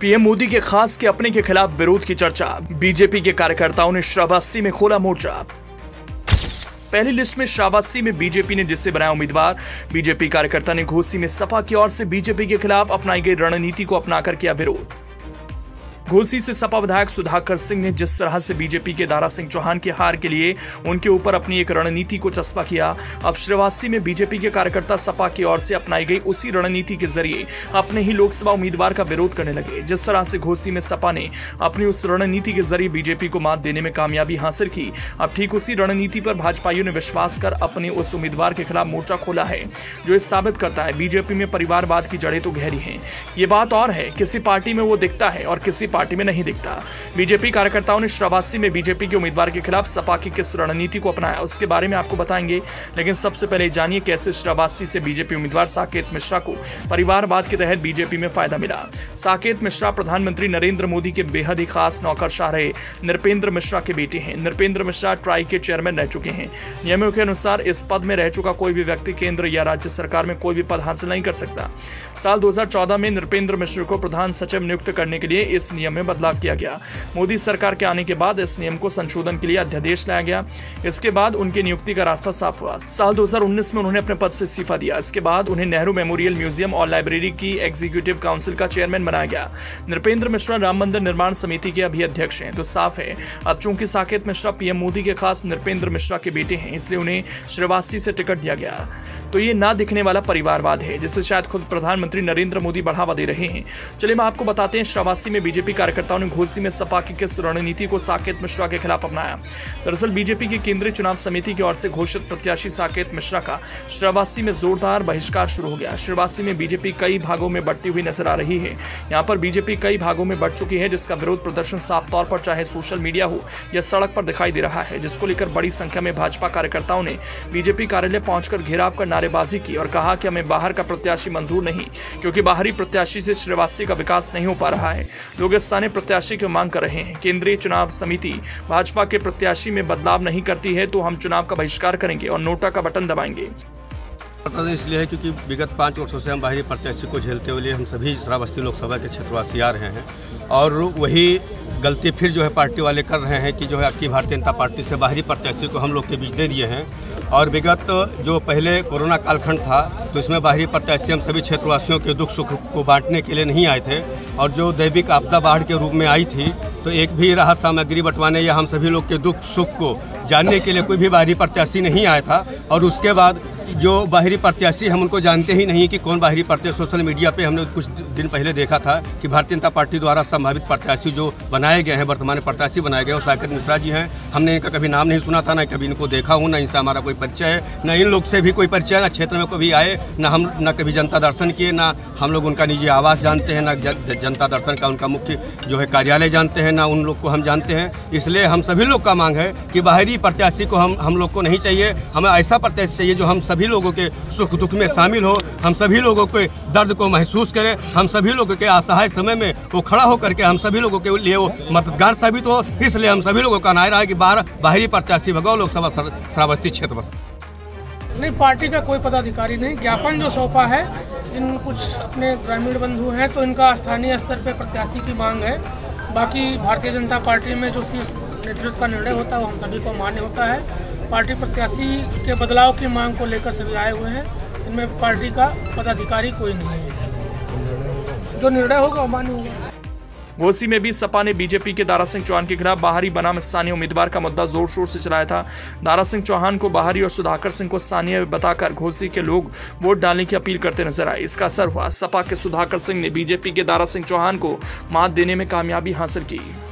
PM Modi के खास के अपने के खिलाफ विरोध की चर्चा, बीजेपी के कार्यकर्ताओं ने श्रावस्ती में खोला मोर्चा। पहली लिस्ट में श्रावस्ती में बीजेपी ने जिससे बनाया उम्मीदवार। बीजेपी कार्यकर्ता ने घोसी में सपा की ओर से बीजेपी के खिलाफ अपनाई गई रणनीति को अपनाकर किया विरोध। घोसी से सपा विधायक सुधाकर सिंह ने जिस तरह से बीजेपी के दारा सिंह चौहान की हार के लिए उनके ऊपर अपनी एक रणनीति को चस्पा किया, अब श्रावस्ती में बीजेपी के कार्यकर्ता सपा की ओर से अपनाई गई उसी रणनीति के जरिए अपने ही लोकसभा उम्मीदवार का विरोध करने लगे। जिस तरह से घोसी में सपा ने अपनी उस रणनीति के जरिए बीजेपी को मात देने में कामयाबी हासिल की, अब ठीक उसी रणनीति पर भाजपाइयों ने विश्वास कर अपने उस उम्मीदवार के खिलाफ मोर्चा खोला है, जो इस साबित करता है बीजेपी में परिवारवाद की जड़ें तो गहरी हैं। ये बात और है किसी पार्टी में वो दिखता है और किसी पार्टी में नहीं दिखता। बीजेपी कार्यकर्ताओं ने श्रावस्ती में बीजेपी के उम्मीदवार के खिलाफ सपा की किस रणनीति को अपनाया, उसके बारे में आपको बताएंगे, लेकिन सबसे पहले जानिए कैसे श्रावस्ती से बीजेपी उम्मीदवार साकेत मिश्रा को परिवारवाद के तहत बीजेपी में फायदा मिला। साकेत मिश्रा प्रधानमंत्री नरेंद्र मोदी के बेहद ही खास नौकरशाह रहे नृपेंद्र मिश्रा के बेटे हैं। नृपेंद्र मिश्रा ट्राई के चेयरमैन रह चुके हैं। नियमों के अनुसार इस पद में रह चुका कोई भी व्यक्ति केंद्र या राज्य सरकार में कोई भी पद हासिल नहीं कर सकता। साल 2014 में नृपेंद्र मिश्रा को प्रधान सचिव नियुक्त करने के लिए इस नियम में बदलाव किया गया। मोदी सरकार के आने के बाद इस नियम को संशोधन के लिए अध्यादेश लाया गया। इसके बाद उनकी नियुक्ति का रास्ता साफ हुआ। साल 2019 में उन्होंने अपने पद से इस्तीफा दिया। इसके बाद उन्हें नेहरू मेमोरियल म्यूजियम और लाइब्रेरी की एग्जीक्यूटिव काउंसिल का चेयरमैन बनाया गया। नृपेंद्र मिश्रा राम मंदिर निर्माण समिति के अभी अध्यक्ष हैं, तो साफ है अब चूंकि साकेत मिश्रा पीएम मोदी के खास नृपेंद्र मिश्रा के बेटे हैं, इसलिए उन्हें श्रावस्ती से टिकट दिया गया। तो ये ना दिखने वाला परिवारवाद है जिसे शायद खुद प्रधानमंत्री नरेंद्र मोदी बढ़ावा दे रहे हैं। चलिए मैं आपको बताते हैं श्रावस्ती में बीजेपी कार्यकर्ताओं ने घोसी में सपा की किस रणनीति को साकेत मिश्रा के खिलाफ अपनाया। दरअसल बीजेपी की केंद्रीय चुनाव समिति की ओर से घोषित प्रत्याशी साकेत मिश्रा का श्रावस्ती में जोरदार बहिष्कार शुरू हो गया। श्रावस्ती में बीजेपी कई भागों में बढ़ती हुई नजर आ रही है। यहाँ पर बीजेपी कई भागों में बढ़ चुकी है, जिसका विरोध प्रदर्शन साफ तौर पर चाहे सोशल मीडिया हो या सड़क पर दिखाई दे रहा है, जिसको लेकर बड़ी संख्या में भाजपा कार्यकर्ताओं ने बीजेपी कार्यालय पहुंचकर घेराव कर नारेबाजी की और कहा कि हमें बाहर का प्रत्याशी मंजूर नहीं, क्योंकि बाहरी प्रत्याशी से श्रावस्ती का विकास नहीं हो पा रहा है। लोग स्थानीय प्रत्याशी की मांग कर रहे हैं। केंद्रीय चुनाव समिति भाजपा के प्रत्याशी में बदलाव नहीं करती है तो हम चुनाव का बहिष्कार करेंगे और नोटा का बटन दबाएंगे। इसलिए है क्योंकि विगत 5 वर्षों से हम बाहरी प्रत्याशी को झेलते हुए हम सभी श्रावस्ती लोकसभा के क्षेत्रवासी आ रहे हैं और वही गलती फिर जो है पार्टी वाले कर रहे हैं कि जो है आपकी भारतीय जनता पार्टी से बाहरी प्रत्याशी को हम लोग के बीच दे दिए हैं। और विगत जो पहले कोरोना कालखंड था तो इसमें बाहरी प्रत्याशी हम सभी क्षेत्रवासियों के दुख सुख को बांटने के लिए नहीं आए थे, और जो दैविक आपदा बाढ़ के रूप में आई थी तो एक भी राहत सामग्री बंटवाने या हम सभी लोग के दुख सुख को जानने के लिए कोई भी बाहरी प्रत्याशी नहीं आया था। और उसके बाद जो बाहरी प्रत्याशी हम उनको जानते ही नहीं कि कौन बाहरी प्रत्याशी। सोशल मीडिया पे हमने कुछ दिन पहले देखा था कि भारतीय जनता पार्टी द्वारा संभावित प्रत्याशी जो बनाए गए हैं, वर्तमान प्रत्याशी बनाए गए हैं, साकेत मिश्रा जी हैं। हमने इनका कभी नाम नहीं सुना था, ना कभी इनको देखा हूँ, ना इनसे हमारा कोई परिचय है, ना इन लोग से भी कोई परिचय है, ना क्षेत्र में कभी आए, ना हम ना कभी जनता दर्शन किए, ना हम लोग उनका निजी आवास जानते हैं, ना जनता दर्शन का उनका मुख्य जो है कार्यालय जानते हैं, ना उन लोग को हम जानते हैं। इसलिए हम सभी लोग का मांग है कि बाहरी प्रत्याशी को हम लोग को नहीं चाहिए, हमें ऐसा प्रत्याशी चाहिए जो हम सभी लोगों के सुख दुख में शामिल हो, हम सभी लोगों के दर्द को महसूस करें, हम सभी लोगों के असहाय समय में वो खड़ा होकर के हम सभी लोगों के लिए वो मददगार साबित हो। इसलिए हम सभी लोगों का नारा है कि बाहरी प्रत्याशी भगाओ लोकसभा श्रावस्ती क्षेत्र बस। नहीं, पार्टी का कोई पदाधिकारी नहीं। ज्ञापन जो सौंपा है, इन कुछ अपने ग्रामीण बंधु हैं तो इनका स्थानीय स्तर पर प्रत्याशी की मांग है। बाकी भारतीय जनता पार्टी में जो शीर्ष नेतृत्व का निर्णय होता है वो हम सभी को मान्य होता है। पार्टी प्रत्याशी के बदलाव की मांग को लेकर सभी आए हुए हैं, इनमें पार्टी का पदाधिकारी कोई नहीं है। जो निर्णय होगा वो मान्य होगा। घोसी में भी सपा ने बीजेपी के दारा सिंह चौहान के खिलाफ बाहरी बनाम स्थानीय उम्मीदवार का मुद्दा जोर शोर से चलाया था। दारा सिंह चौहान को बाहरी और सुधाकर सिंह को स्थानीय बताकर घोसी के लोग वोट डालने की अपील करते नजर आए। इसका असर हुआ, सपा के सुधाकर सिंह ने बीजेपी के दारा सिंह चौहान को मात देने में कामयाबी हासिल की।